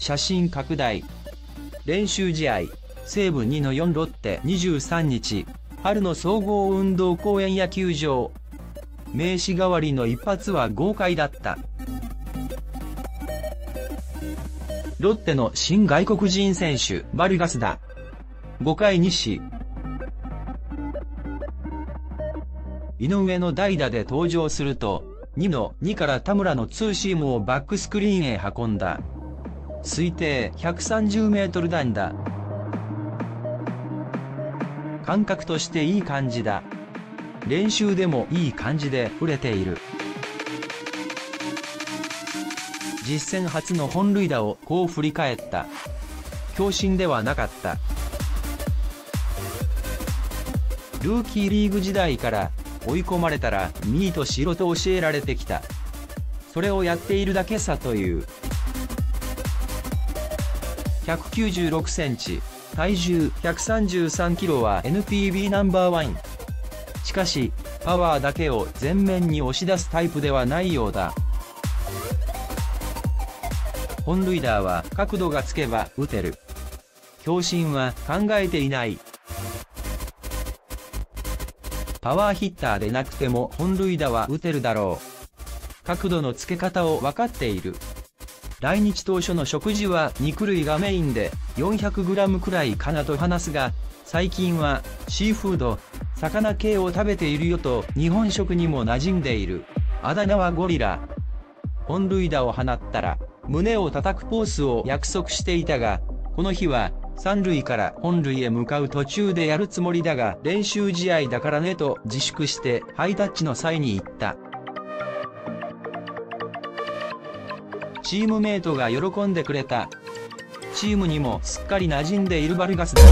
写真拡大。練習試合、西武 2-4 ロッテ23日、春の総合運動公園野球場。名刺代わりの一発は豪快だった。ロッテの新外国人選手、バルガスだ。5回2死。井上の代打で登場すると、2-2 から田村のツーシームをバックスクリーンへ運んだ。推定130メートル弾だ。感覚としていい感じだ。練習でもいい感じで振れている。実戦初の本塁打をこう振り返った。強振ではなかった。ルーキーリーグ時代から追い込まれたらミーと白と教えられてきた。それをやっているだけさという。196センチ、体重133キロは NPB ナンバーワン。しかし、パワーだけを前面に押し出すタイプではないようだ。本塁打は角度がつけば打てる。強振は考えていない。パワーヒッターでなくても本塁打は打てるだろう。角度のつけ方を分かっている。来日当初の食事は肉類がメインで 400g くらいかなと話すが、最近はシーフード、魚系を食べているよと日本食にも馴染んでいる。あだ名はゴリラ。本塁打を放ったら胸を叩くポーズを約束していたが、この日は三塁から本塁へ向かう途中でやるつもりだが、練習試合だからねと自粛してハイタッチの際に言った。チームメイトが喜んでくれた。チームにもすっかり馴染んでいるバルガスだ。